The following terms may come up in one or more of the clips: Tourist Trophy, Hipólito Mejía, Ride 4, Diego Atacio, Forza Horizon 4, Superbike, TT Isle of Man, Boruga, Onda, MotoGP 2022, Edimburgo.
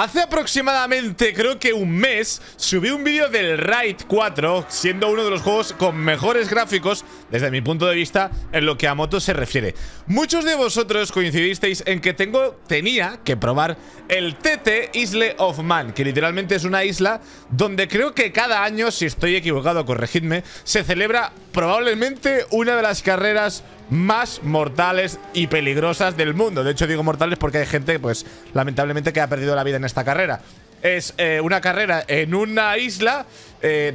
Hace aproximadamente, creo que un mes, subí un vídeo del Ride 4, siendo uno de los juegos con mejores gráficos, desde mi punto de vista, en lo que a motos se refiere. Muchos de vosotros coincidisteis en que tenía que probar el TT Isle of Man, que literalmente es una isla donde creo que cada año, si estoy equivocado, corregidme, se celebra probablemente una de las carreras más mortales y peligrosas del mundo. De hecho, digo mortales porque hay gente, pues, lamentablemente, que ha perdido la vida en esta carrera. Es una carrera en una isla,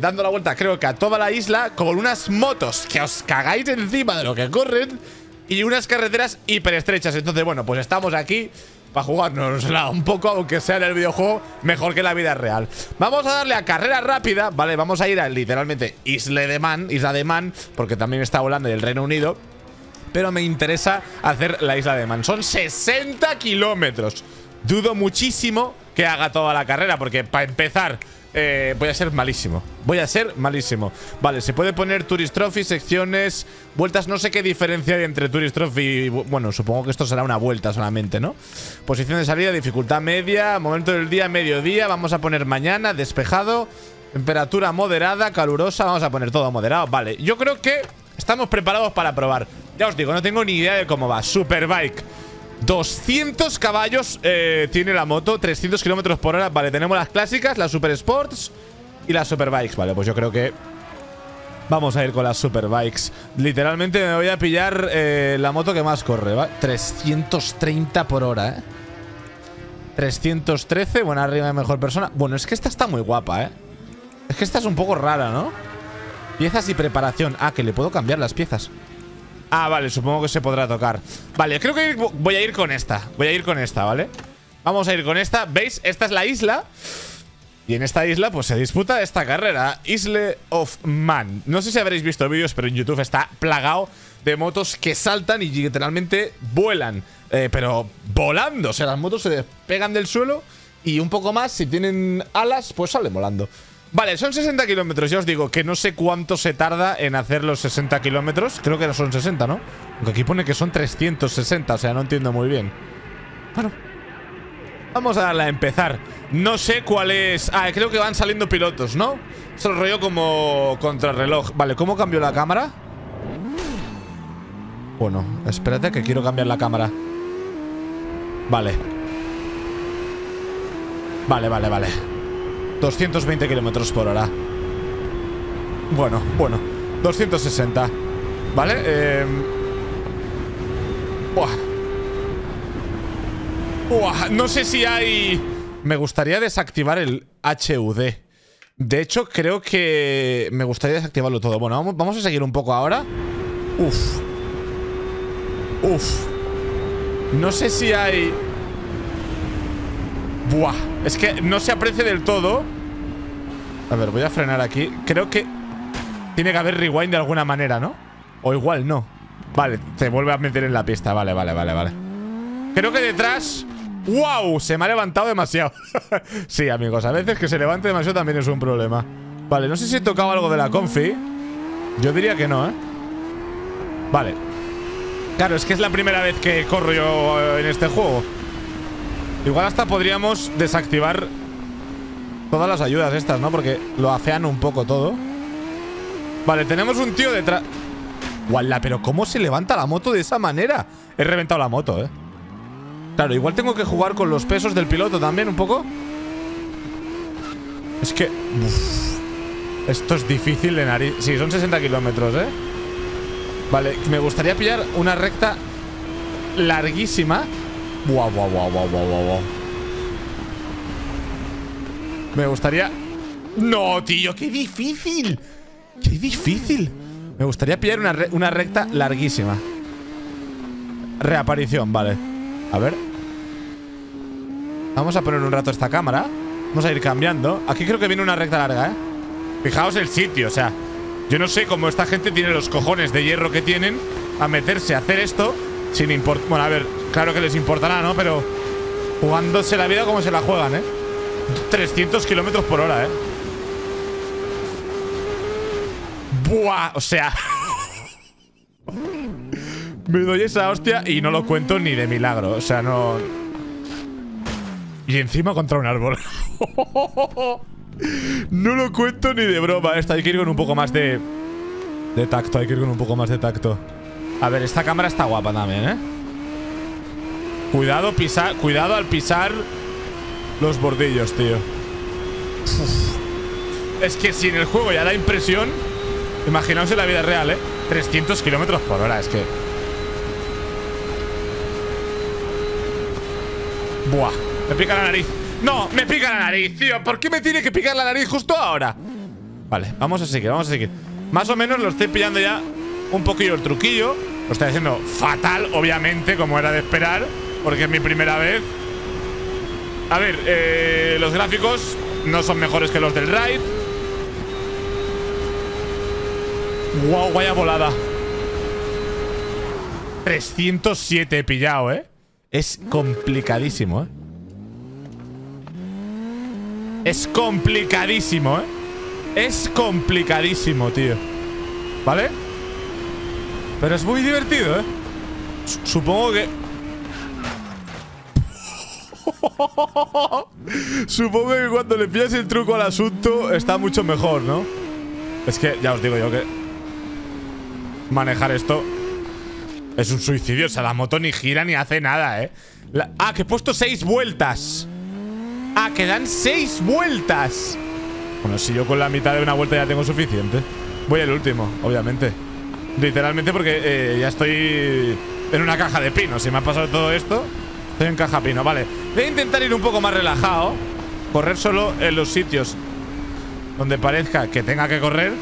dando la vuelta, creo que a toda la isla, con unas motos que os cagáis encima de lo que corren y unas carreteras hiperestrechas. Entonces, bueno, pues estamos aquí para jugárnosla un poco, aunque sea en el videojuego, mejor que la vida real. Vamos a darle a carrera rápida, ¿vale? Vamos a ir a, literalmente, Isla de Man, porque también está Holanda y el Reino Unido, pero me interesa hacer la Isla de Man. Son 60 kilómetros. Dudo muchísimo que haga toda la carrera, porque para empezar voy a ser malísimo. Vale, se puede poner Tourist Trophy, secciones, vueltas. No sé qué diferencia hay entre Tourist Trophy y... Bueno, supongo que esto será una vuelta solamente, ¿no? Posición de salida, dificultad media, momento del día, mediodía. Vamos a poner mañana, despejado, temperatura moderada, calurosa. Vamos a poner todo moderado. Vale, yo creo que estamos preparados para probar. Ya os digo, no tengo ni idea de cómo va. Superbike, 200 caballos tiene la moto, 300 kilómetros por hora. Vale, tenemos las clásicas, las Super Sports y las Superbikes. Vale, pues yo creo que vamos a ir con las Superbikes. Literalmente me voy a pillar la moto que más corre, ¿va? 330 por hora, ¿eh? 313, buena arriba de mejor persona. Bueno, es que esta está muy guapa, ¿eh? Es que esta es un poco rara, ¿no? Piezas y preparación. Ah, que le puedo cambiar las piezas. Ah, vale, supongo que se podrá tocar. Vale, creo que voy a ir con esta. ¿Vale? Vamos a ir con esta. ¿Veis? Esta es la isla. Y en esta isla, pues, se disputa esta carrera, Isle of Man. No sé si habréis visto vídeos, pero en YouTube está plagado de motos que saltan y literalmente vuelan. Pero volando. O sea, las motos se despegan del suelo y un poco más, si tienen alas, pues salen volando. Vale, son 60 kilómetros, ya os digo que no sé cuánto se tarda en hacer los 60 kilómetros. Creo que no son 60, ¿no? Aunque aquí pone que son 360, o sea, no entiendo muy bien. Bueno, vamos a darle a empezar. No sé cuál es... Ah, creo que van saliendo pilotos, ¿no? Se lo rollo como contrarreloj. Vale, ¿cómo cambio la cámara? Bueno, espérate que quiero cambiar la cámara. Vale. 220 kilómetros por hora. Bueno, 260. ¿Vale? Buah, no sé si hay... Me gustaría desactivar el HUD. De hecho, creo que me gustaría desactivarlo todo. Bueno, vamos a seguir un poco ahora. Uf. No sé si hay... Buah, es que no se aprecia del todo. A ver, voy a frenar aquí. Creo que tiene que haber rewind de alguna manera, ¿no? O igual no. Vale, te vuelve a meter en la pista. Vale. Creo que detrás... ¡Wow! Se me ha levantado demasiado. Sí, amigos, a veces que se levante demasiado también es un problema. Vale, no sé si he tocado algo de la confi. Yo diría que no, ¿eh? Vale. Claro, es que es la primera vez que corro yo en este juego. Igual hasta podríamos desactivar todas las ayudas estas, ¿no? Porque lo afean un poco todo. Vale, tenemos un tío detrás. ¡Guala! Pero ¿cómo se levanta la moto de esa manera? He reventado la moto, ¿eh? Claro, igual tengo que jugar con los pesos del piloto también un poco. Es que... Uf, esto es difícil de nariz. Sí, son 60 kilómetros, ¿eh? Vale, me gustaría pillar una recta larguísima. Wow. Me gustaría... ¡No, tío! ¡Qué difícil! ¡Qué difícil! Me gustaría pillar una recta larguísima. Reaparición, vale. A ver. Vamos a poner un rato esta cámara. Vamos a ir cambiando. Aquí creo que viene una recta larga, ¿eh? Fijaos el sitio, o sea... Yo no sé cómo esta gente tiene los cojones de hierro que tienen a meterse a hacer esto sin importar... Bueno, a ver... Claro que les importará, ¿no? Pero jugándose la vida como se la juegan, ¿eh? 300 kilómetros por hora, ¿eh? ¡Buah! O sea... Me doy esa hostia y no lo cuento ni de milagro. O sea, no... Y encima contra un árbol. No lo cuento ni de broma. Esto hay que ir con un poco más de... tacto, hay que ir con un poco más de tacto. A ver, esta cámara está guapa también, ¿eh? Cuidado, cuidado al pisar los bordillos, tío. Uf. Es que si en el juego ya da impresión, imaginaos en la vida real, ¿eh? 300 km/h, es que... Buah, me pica la nariz. No, me pica la nariz, tío. ¿Por qué me tiene que picar la nariz justo ahora? Vale, vamos a seguir, vamos a seguir. Más o menos lo estoy pillando ya un poquillo el truquillo. Lo estoy haciendo fatal, obviamente, como era de esperar, porque es mi primera vez. A ver, los gráficos no son mejores que los del Ride. Wow, vaya volada. 307 he pillado, ¿eh? Es complicadísimo, ¿eh? Es complicadísimo, ¿eh? Es complicadísimo, tío. ¿Vale? Pero es muy divertido, ¿eh? Supongo que... Supongo que cuando le pillas el truco al asunto está mucho mejor, ¿no? Es que ya os digo yo que... manejar esto... es un suicidio, o sea, la moto ni gira ni hace nada, ¿eh? Ah, que he puesto 6 vueltas. Ah, que dan 6 vueltas. Bueno, si yo con la mitad de una vuelta ya tengo suficiente. Voy al último, obviamente. Literalmente porque ya estoy en una caja de pino. Si me ha pasado todo esto, estoy en caja pino, vale. Voy a intentar ir un poco más relajado. Correr solo en los sitios donde parezca que tenga que correr.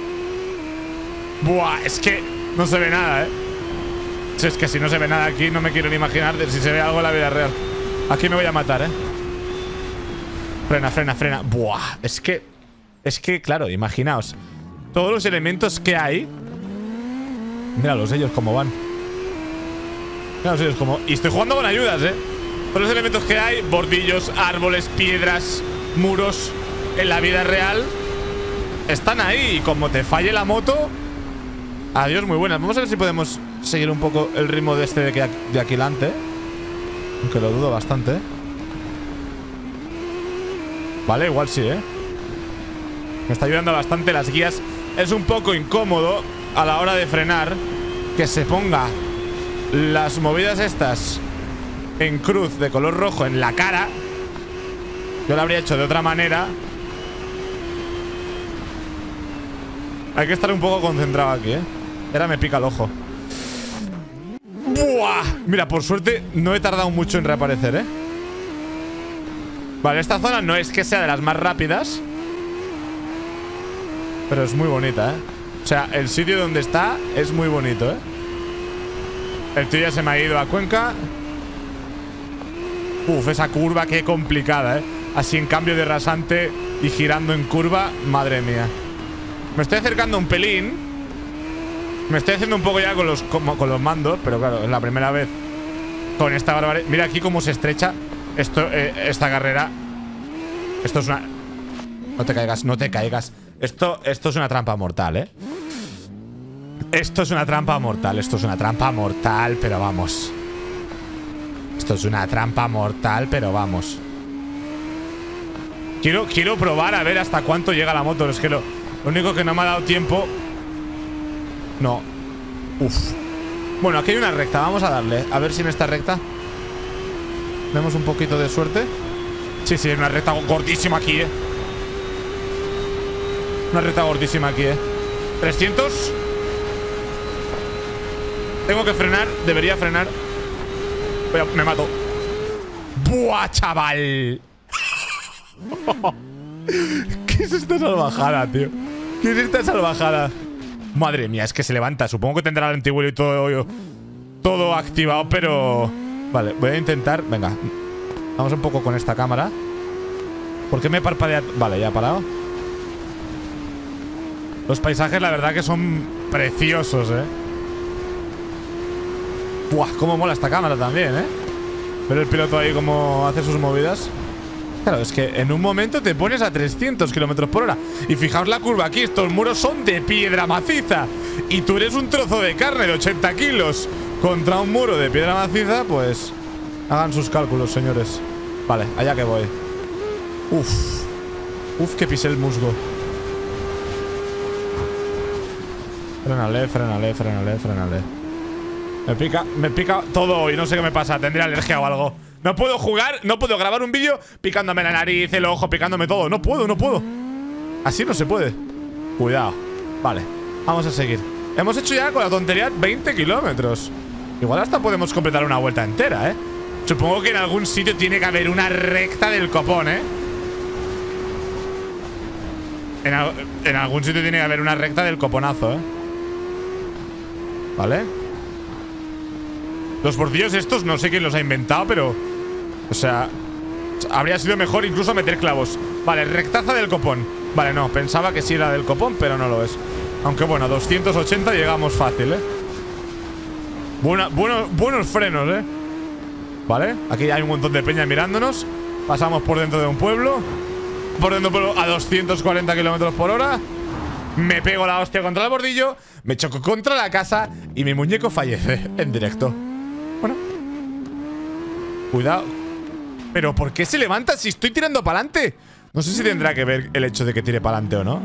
Buah, es que no se ve nada, ¿eh? Es que si no se ve nada aquí, no me quiero ni imaginar si se ve algo en la vida real. Aquí me voy a matar, ¿eh? Frena, frena, frena. Buah, es que... es que, claro, imaginaos todos los elementos que hay. Míralos ellos cómo van. Míralos ellos cómo... Y estoy jugando con ayudas, ¿eh? Todos los elementos que hay. Bordillos, árboles, piedras, muros. En la vida real están ahí. Y como te falle la moto... adiós, muy buenas. Vamos a ver si podemos... seguir un poco el ritmo de este de Aquilante. Aunque lo dudo bastante. Vale, igual sí, ¿eh? Me está ayudando bastante las guías. Es un poco incómodo a la hora de frenar que se ponga las movidas estas en cruz de color rojo en la cara. Yo lo habría hecho de otra manera. Hay que estar un poco concentrado aquí, ¿eh? Ahora me pica el ojo. ¡Buah! Mira, por suerte no he tardado mucho en reaparecer, ¿eh? Vale, esta zona no es que sea de las más rápidas, pero es muy bonita, ¿eh? O sea, el sitio donde está es muy bonito, ¿eh? El tío ya se me ha ido a Cuenca. Uf, esa curva, qué complicada, ¿eh? Así en cambio de rasante y girando en curva, madre mía. Me estoy acercando un pelín. Me estoy haciendo un poco ya con los mandos, pero claro, es la primera vez con esta barbarie. Mira aquí cómo se estrecha esto, esta carrera. Esto es una... no te caigas, no te caigas. Esto es una trampa mortal, ¿eh? Esto es una trampa mortal, esto es una trampa mortal, pero vamos. Esto es una trampa mortal, pero vamos. Quiero probar a ver hasta cuánto llega la moto. Es que lo único que no me ha dado tiempo... no. Uf. Bueno, aquí hay una recta. Vamos a darle. A ver si en esta recta tenemos un poquito de suerte. Sí, sí, una recta gordísima aquí, ¿eh? Una recta gordísima aquí, ¿eh? 300. Tengo que frenar. Debería frenar. Me mato. ¡Buah, chaval! ¿Qué es esta salvajada, tío? ¿Qué es esta salvajada? Madre mía, es que se levanta. Supongo que tendrá el antivuelo y todo activado, pero... vale, voy a intentar... venga, vamos un poco con esta cámara. ¿Por qué me parpadea? Vale, ya ha parado. Los paisajes, la verdad que son preciosos, ¿eh? Buah, cómo mola esta cámara también, ¿eh? Ver el piloto ahí cómo hace sus movidas. Claro, es que en un momento te pones a 300 km/h. Y fijaos la curva aquí, estos muros son de piedra maciza. Y tú eres un trozo de carne de 80 kilos contra un muro de piedra maciza, pues... hagan sus cálculos, señores. Vale, allá que voy. Uf. Uf, que pisé el musgo. Frénale, frénale, frénale, frénale. Me pica todo y no sé qué me pasa. Tendré alergia o algo. No puedo jugar, no puedo grabar un vídeo picándome la nariz, el ojo, picándome todo. No puedo, no puedo. Así no se puede. Cuidado. Vale, vamos a seguir. Hemos hecho ya con la tontería 20 kilómetros. Igual hasta podemos completar una vuelta entera, ¿eh? Supongo que en algún sitio tiene que haber una recta del copón, ¿eh? En algún sitio tiene que haber una recta del coponazo, ¿eh? Vale. Los bordillos estos no sé quién los ha inventado, pero... O sea... Habría sido mejor incluso meter clavos. Vale, rectaza del copón. Vale, no, pensaba que sí era del copón, pero no lo es. Aunque bueno, a 280 llegamos fácil, ¿eh? Buenos frenos, ¿eh? Vale, aquí hay un montón de peña mirándonos. Pasamos por dentro de un pueblo. Por dentro de un pueblo a 240 kilómetros por hora. Me pego la hostia contra el bordillo. Me choco contra la casa. Y mi muñeco fallece en directo. Bueno. Cuidado. ¿Pero por qué se levanta si estoy tirando para adelante? No sé si tendrá que ver el hecho de que tire para adelante o no.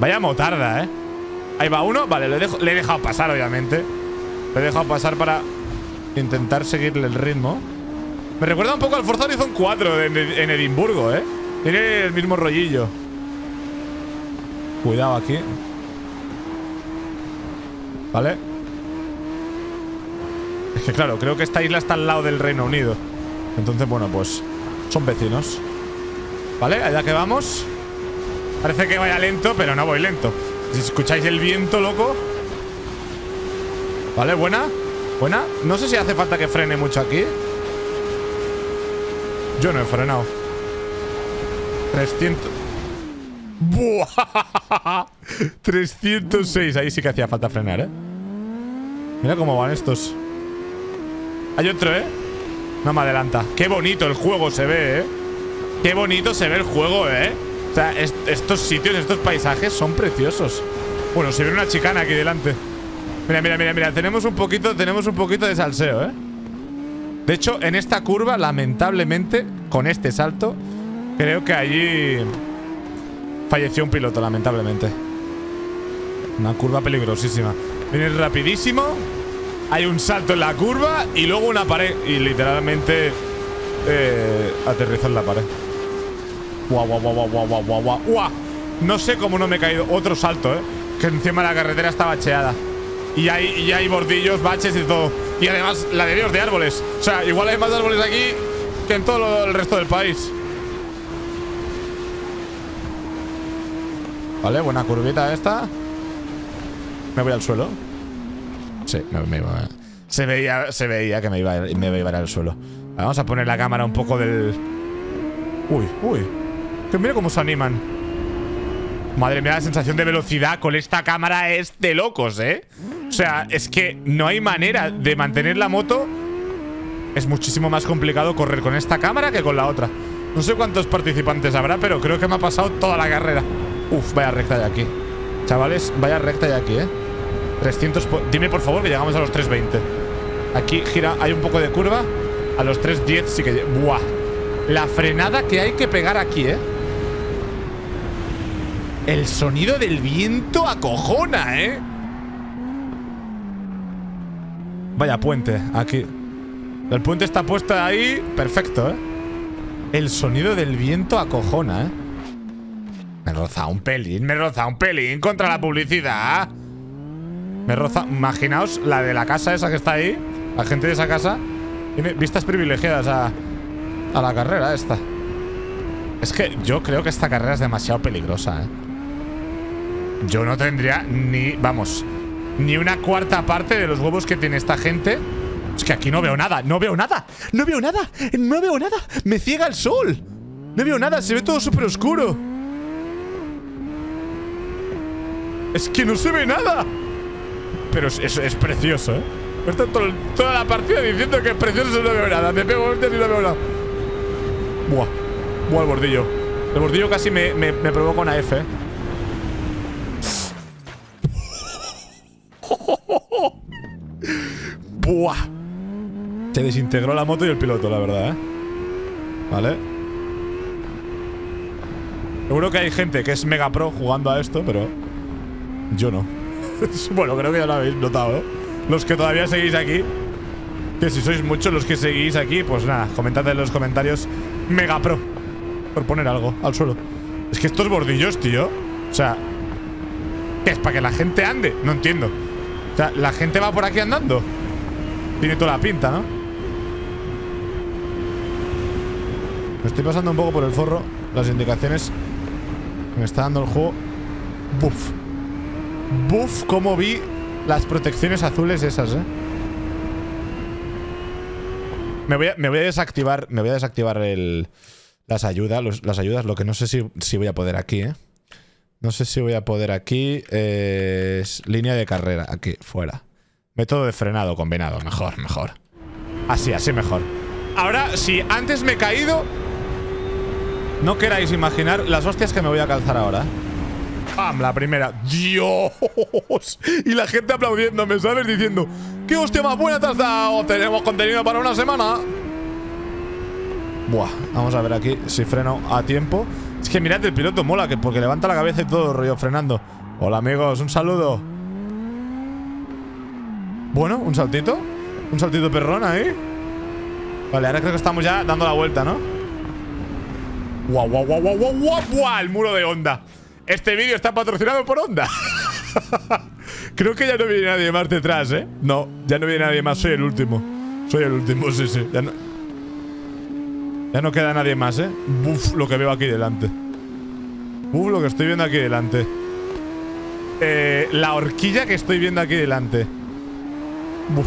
Vaya motarda, ¿eh? Ahí va uno. Vale, le he dejado pasar, obviamente. Le he dejado pasar para intentar seguirle el ritmo. Me recuerda un poco al Forza Horizon 4 en Edimburgo, ¿eh? Tiene el mismo rollillo. Cuidado aquí. Vale. Es que claro, creo que esta isla está al lado del Reino Unido. Entonces, bueno, pues son vecinos. Vale, allá que vamos. Parece que vaya lento, pero no voy lento. Si escucháis el viento, loco. Vale, buena. Buena. No sé si hace falta que frene mucho aquí. Yo no he frenado. 300. ¡Buah! 306. Ahí sí que hacía falta frenar, ¿eh? Mira cómo van estos. Hay otro, ¿eh? No me adelanta. Qué bonito el juego se ve, ¿eh? Qué bonito se ve el juego, ¿eh? O sea, estos sitios, estos paisajes son preciosos. Bueno, se ve una chicana aquí delante. Mira, mira, mira, mira. Tenemos un poquito de salseo, ¿eh? De hecho, en esta curva, lamentablemente, con este salto, creo que allí falleció un piloto, lamentablemente. Una curva peligrosísima. Viene rapidísimo. Hay un salto en la curva y luego una pared. Y literalmente aterrizó en la pared. ¡Guau, guau, guau, guau, guau, guau, guau! ¡Guau! No sé cómo no me he caído. Otro salto, ¿eh? Que encima de la carretera está bacheada. Y hay bordillos, baches y todo. Y además, la de Dios de árboles. O sea, igual hay más árboles aquí que en todo el resto del país. Vale, buena curvita esta. ¿Me voy al suelo? Sí, me iba a... Se veía que me iba a ir al suelo. Vamos a poner la cámara un poco del... Uy, uy. Que mira cómo se animan. Madre mía, la sensación de velocidad con esta cámara es de locos, ¿eh? O sea, es que no hay manera de mantener la moto. Es muchísimo más complicado correr con esta cámara que con la otra. No sé cuántos participantes habrá, pero creo que me ha pasado toda la carrera. Uf, vaya recta de aquí. Chavales, vaya recta de aquí, ¿eh? 300... Dime, por favor, que llegamos a los 320. Aquí gira... Hay un poco de curva. A los 310 sí que... ¡Buah! La frenada que hay que pegar aquí, ¿eh? El sonido del viento acojona, ¿eh? Vaya puente, aquí. El puente está puesto ahí. Perfecto, ¿eh? El sonido del viento acojona, ¿eh? Me roza un pelín contra la publicidad. Me roza... Imaginaos la de la casa esa que está ahí. La gente de esa casa tiene vistas privilegiadas a la carrera esta. Es que yo creo que esta carrera es demasiado peligrosa, ¿eh? Yo no tendría ni, vamos, ni una cuarta parte de los huevos que tiene esta gente. Es que aquí no veo nada, no veo nada, no veo nada, no veo nada. Me ciega el sol. No veo nada, se ve todo súper oscuro. Es que no se ve nada. Pero es precioso, ¿eh? Está toda la partida diciendo que es precioso y no veo nada. Me pego hostias y no veo nada. Buah. Buah, el bordillo. El bordillo casi me provoca una F, ¿eh? Buah. Se desintegró la moto y el piloto, la verdad, ¿eh? ¿Vale? Seguro que hay gente que es mega pro jugando a esto, pero yo no. Bueno, creo que ya lo habéis notado, ¿eh? Los que todavía seguís aquí, que si sois muchos los que seguís aquí, pues nada, comentad en los comentarios mega pro, por poner algo al suelo. Es que estos bordillos, tío, o sea, ¿qué es? ¿Para que la gente ande? No entiendo. O sea, ¿la gente va por aquí andando? Tiene toda la pinta, ¿no? Me estoy pasando un poco por el forro las indicaciones que me está dando el juego. Buf. Buf, como vi las protecciones azules esas, ¿eh? Me voy a desactivar las ayudas, lo que no sé si voy a poder aquí, ¿eh? No sé si voy a poder aquí. Es línea de carrera, aquí, fuera. Método de frenado combinado, mejor. Así mejor. Ahora, si antes me he caído, no queráis imaginar las hostias que me voy a calzar ahora. ¡Pam! La primera. ¡Dios! Y la gente aplaudiéndome, ¿sabes? Diciendo, ¡qué hostia más buena te has dado! ¡Tenemos contenido para una semana! Buah, vamos a ver aquí si freno a tiempo. Es que mirad, el piloto mola, que porque levanta la cabeza y todo rollo frenando. Hola amigos, un saludo. Bueno, un saltito. Un saltito perrón ahí. Vale, ahora creo que estamos ya dando la vuelta, ¿no? ¡Guau, guau, guau, guau, guau, guau, guau! El muro de Onda. Este vídeo está patrocinado por Onda. Creo que ya no viene nadie más detrás, ¿eh? No, ya no viene nadie más, soy el último. Soy el último, sí, ya no queda nadie más, ¿eh? Buf, lo que veo aquí delante. Buf, lo que estoy viendo aquí delante. La horquilla que estoy viendo aquí delante. Buf.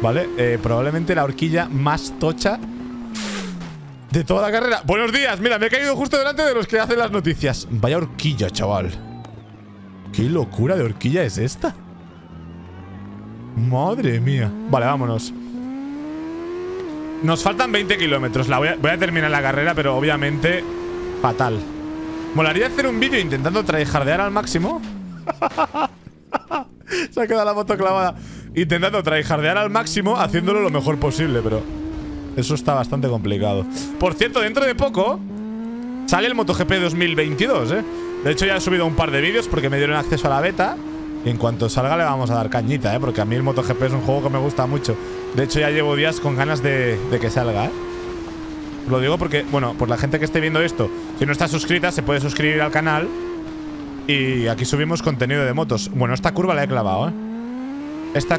Vale, probablemente la horquilla más tocha de toda la carrera. ¡Buenos días! Mira, me he caído justo delante de los que hacen las noticias. Vaya horquilla, chaval. ¡Qué locura de horquilla es esta! ¡Madre mía! Vale, vámonos. Nos faltan 20 kilómetros. Voy a terminar la carrera, pero obviamente fatal. Molaría hacer un vídeo intentando tryhardear al máximo. Se ha quedado la moto clavada. Intentando tryhardear al máximo, haciéndolo lo mejor posible, pero eso está bastante complicado. Por cierto, dentro de poco sale el MotoGP 2022, ¿eh? De hecho, ya he subido un par de vídeos porque me dieron acceso a la beta. En cuanto salga le vamos a dar cañita, ¿eh? Porque a mí el MotoGP es un juego que me gusta mucho. De hecho, ya llevo días con ganas de que salga, ¿eh? Lo digo porque, bueno, por la gente que esté viendo esto, si no está suscrita, se puede suscribir al canal. Y aquí subimos contenido de motos. Bueno, esta curva la he clavado, ¿eh? Esta...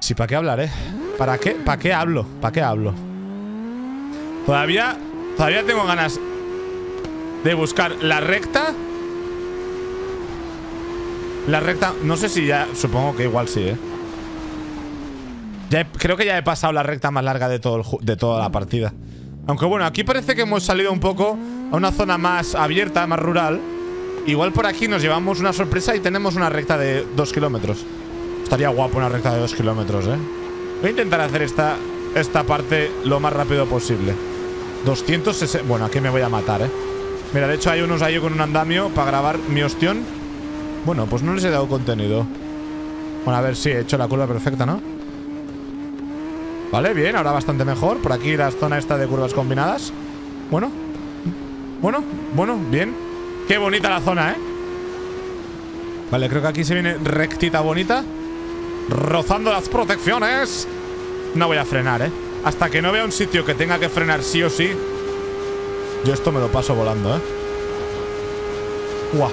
Sí, ¿para qué hablar, eh? ¿Para qué hablo? Todavía tengo ganas de buscar la recta. La recta, no sé si ya... Supongo que igual sí, ¿eh? Creo que ya he pasado la recta más larga de, toda la partida. Aunque bueno, aquí parece que hemos salido un poco a una zona más abierta, más rural. Igual por aquí nos llevamos una sorpresa y tenemos una recta de 2 kilómetros. Estaría guapo una recta de 2 kilómetros, ¿eh? Voy a intentar hacer esta parte lo más rápido posible. 260... Bueno, aquí me voy a matar, ¿eh? Mira, de hecho hay unos ahí con un andamio para grabar mi ostión. Bueno, pues no les he dado contenido. Bueno, a ver si he hecho la curva perfecta, ¿no? Vale, bien, ahora bastante mejor. Por aquí la zona esta de curvas combinadas. Bueno, bien. Qué bonita la zona, ¿eh? Vale, creo que aquí se viene rectita bonita. Rozando las protecciones. No voy a frenar, ¿eh? Hasta que no vea un sitio que tenga que frenar sí o sí, yo esto me lo paso volando, ¿eh? ¡Guau!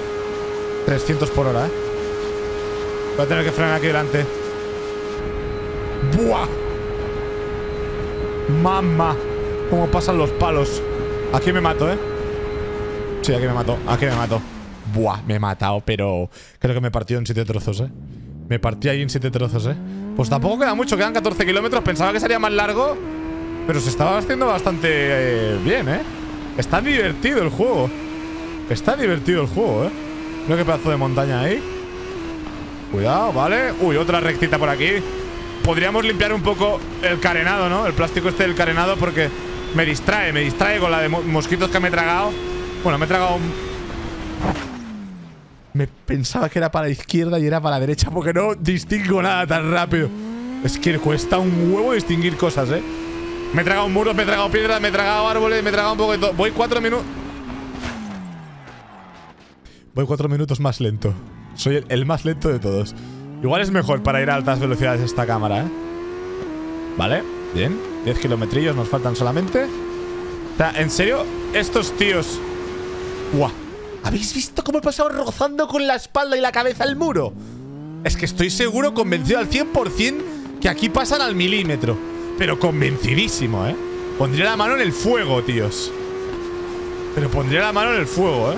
300 por hora, ¿eh? Voy a tener que frenar aquí delante. ¡Buah! ¡Mamá! ¿Cómo pasan los palos? Aquí me mato, ¿eh? Sí, aquí me mato. Buah, me he matado, pero creo que me partió en 7 trozos, ¿eh? Me partí ahí en 7 trozos, ¿eh? Pues tampoco queda mucho, quedan 14 kilómetros. Pensaba que sería más largo, pero se estaba haciendo bastante bien, ¿eh? Está divertido el juego. ¿Eh? Mira qué pedazo de montaña ahí. Cuidado, ¿vale? Uy, otra rectita por aquí. Podríamos limpiar un poco el carenado, ¿no? El plástico este del carenado, porque me distrae con la de mosquitos que me he tragado. Bueno, me he tragado un... Me pensaba que era para la izquierda y era para la derecha, porque no distingo nada tan rápido. Es que cuesta un huevo distinguir cosas, ¿eh? Me he tragado muros, me he tragado piedras, me he tragado árboles, me he tragado un poco de todo. Voy 4 minutos. Voy 4 minutos más lento. Soy el más lento de todos. Igual es mejor para ir a altas velocidades esta cámara, ¿eh? Vale, bien. 10 kilometrillos nos faltan solamente. O sea, en serio, estos tíos... ¡Guau! ¿Habéis visto cómo he pasado rozando con la espalda y la cabeza el muro? Es que estoy seguro, convencido al 100% que aquí pasan al milímetro. Pero convencidísimo, ¿eh? Pondría la mano en el fuego, tíos. Pero pondría la mano en el fuego, ¿eh?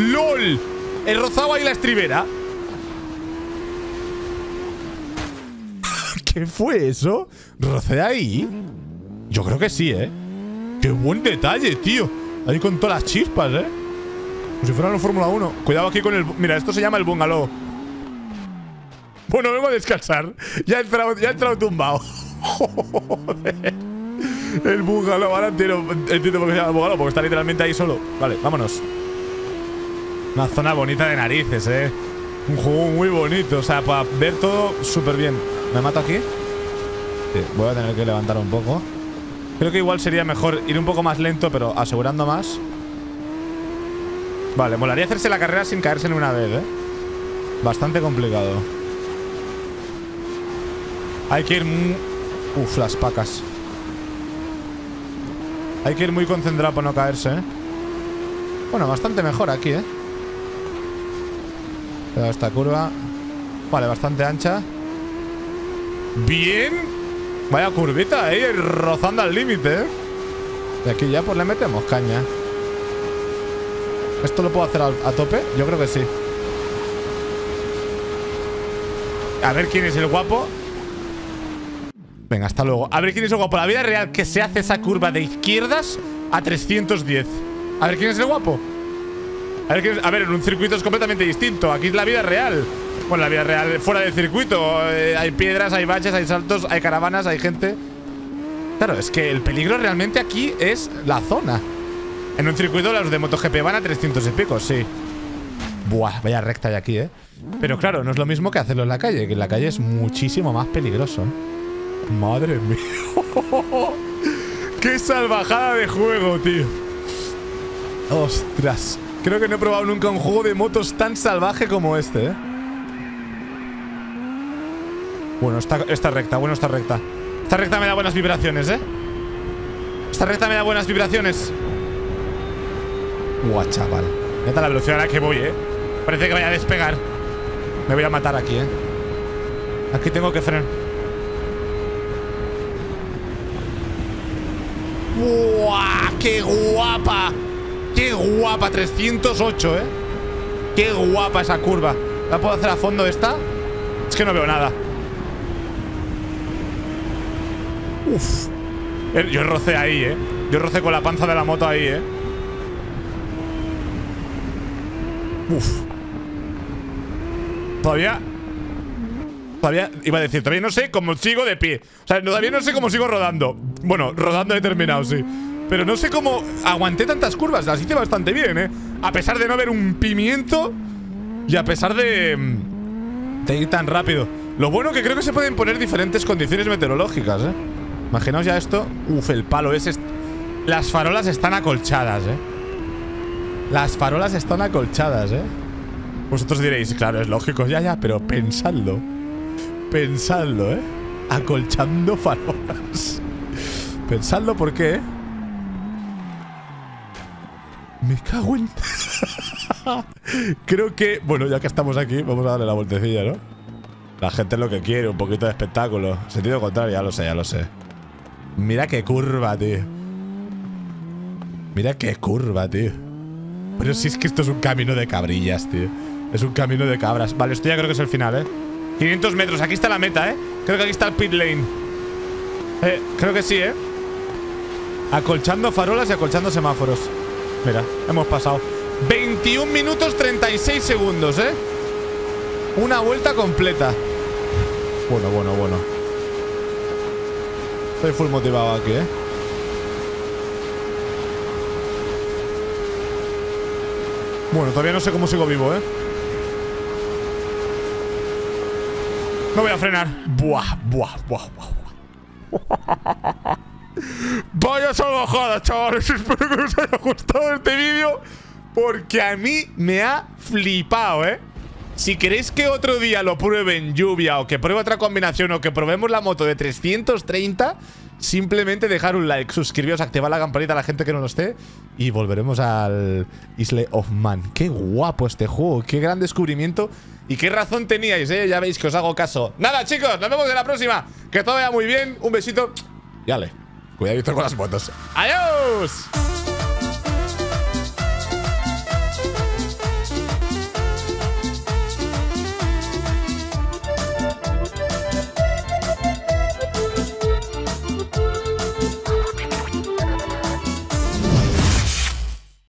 ¡LOL! He rozado ahí la estribera. ¿Qué fue eso? ¿Rocé ahí? Yo creo que sí, ¿eh? ¡Qué buen detalle, tío! Ahí con todas las chispas, ¿eh? Como si fuera una Fórmula 1. Cuidado aquí con el... Mira, esto se llama el bungalow. Bueno, vengo a descansar. Ya he entrado tumbado. Joder. El bungalow. Ahora entiendo por qué se llama el bungalow. Porque está literalmente ahí solo. Vale, vámonos. Una zona bonita de narices, ¿eh? Un juego muy bonito. O sea, para ver todo súper bien. ¿Me mato aquí? Sí, voy a tener que levantar un poco. Creo que igual sería mejor ir un poco más lento, pero asegurando más. Vale, molaría hacerse la carrera sin caerse en una vez, ¿eh? Bastante complicado. Hay que ir... Uf, las pacas. Hay que ir muy concentrado para no caerse, ¿eh? Bueno, bastante mejor aquí, ¿eh? Esta curva. Vale, bastante ancha. Bien. Vaya curvita ahí, rozando al límite, ¿eh? Y aquí ya pues le metemos caña. ¿Esto lo puedo hacer a tope? Yo creo que sí. A ver quién es el guapo. Venga, hasta luego. A ver quién es el guapo. La vida real que se hace esa curva de izquierdas a 310. A ver quién es el guapo. A ver, en un circuito es completamente distinto. Aquí es la vida real. Bueno, la vida real fuera del circuito. Hay piedras, hay baches, hay saltos, hay caravanas, hay gente. Claro, es que el peligro realmente aquí es la zona. En un circuito los de MotoGP van a 300 y pico, sí. Buah, vaya recta hay aquí, ¿eh? Pero claro, no es lo mismo que hacerlo en la calle, que en la calle es muchísimo más peligroso, ¿eh? Madre mía. ¡Qué salvajada de juego, tío! ¡Ostras! Creo que no he probado nunca un juego de motos tan salvaje como este, ¿eh? Bueno, esta recta. Esta recta me da buenas vibraciones, ¿eh? Esta recta me da buenas vibraciones. Buah, chaval. Neta la velocidad a la que voy, ¿eh? Parece que vaya a despegar. Me voy a matar aquí, ¿eh? Aquí tengo que frenar. ¡Buah! ¡Qué guapa! ¡Qué guapa! 308, ¿eh? ¡Qué guapa esa curva! ¿La puedo hacer a fondo esta? Es que no veo nada. Uf. Yo rocé ahí, ¿eh? Yo rocé con la panza de la moto ahí, ¿eh? Uf. Todavía iba a decir, todavía no sé cómo sigo de pie. O sea, todavía no sé cómo sigo rodando. Bueno, rodando he terminado, sí. Pero no sé cómo aguanté tantas curvas. Las hice bastante bien, ¿eh? A pesar de no haber un pimiento. Y a pesar de ir tan rápido. Lo bueno que creo que se pueden poner diferentes condiciones meteorológicas, ¿eh? Imaginaos ya esto. Uf, el palo ese. Las farolas están acolchadas, ¿eh? Las farolas están acolchadas, ¿eh? Vosotros diréis, claro, es lógico, ya, pero pensadlo. Pensadlo, ¿eh? Acolchando farolas. Pensadlo, ¿por qué? Me cago en... Creo que... Bueno, ya que estamos aquí, vamos a darle la vueltecilla, ¿no? La gente es lo que quiere, un poquito de espectáculo. Sentido contrario, ya lo sé. Mira qué curva, tío. Mira qué curva, tío. Pero si es que esto es un camino de cabrillas, tío. Es un camino de cabras. Vale, esto ya creo que es el final, ¿eh? 500 metros, aquí está la meta, ¿eh? Creo que aquí está el pit lane. Creo que sí, ¿eh? Acolchando farolas y acolchando semáforos. Mira, hemos pasado 21 minutos 36 segundos, ¿eh? Una vuelta completa. Bueno. Estoy full motivado aquí, ¿eh? Bueno, todavía no sé cómo sigo vivo, ¿eh? No voy a frenar. Buah, buah, buah, buah. Vaya salvajada, chavales. Espero que os haya gustado este vídeo, porque a mí me ha flipado, ¿eh? Si queréis que otro día lo pruebe en lluvia, o que pruebe otra combinación, o que probemos la moto de 330, simplemente dejar un like, suscribiros, activar la campanita a la gente que no lo esté, y volveremos al Isle of Man. Qué guapo este juego, qué gran descubrimiento. Y qué razón teníais, ¿eh? Ya veis que os hago caso. Nada, chicos, nos vemos en la próxima. Que todo vaya muy bien, un besito. Y dale, cuidadito con las motos. ¡Adiós!